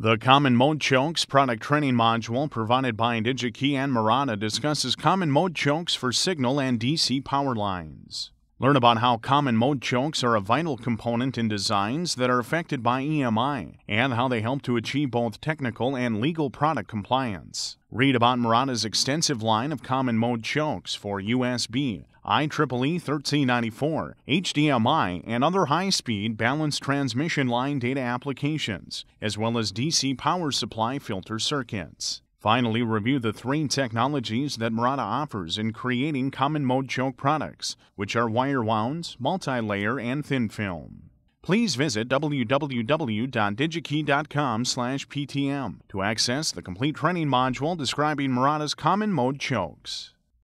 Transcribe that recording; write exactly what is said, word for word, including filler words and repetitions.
The Common Mode Chokes product training module provided by Digi-Key and Murata discusses common mode chokes for signal and D C power lines. Learn about how common mode chokes are a vital component in designs that are affected by E M I and how they help to achieve both technical and legal product compliance. Read about Murata's extensive line of common mode chokes for U S B, I triple E thirteen ninety-four, H D M I, and other high-speed balanced transmission line data applications, as well as D C power supply filter circuits. Finally, review the three technologies that Murata offers in creating common mode choke products, which are wire wound, multi-layer, and thin film. Please visit w w w dot digi key dot com slash p t m to access the complete training module describing Murata's common mode chokes.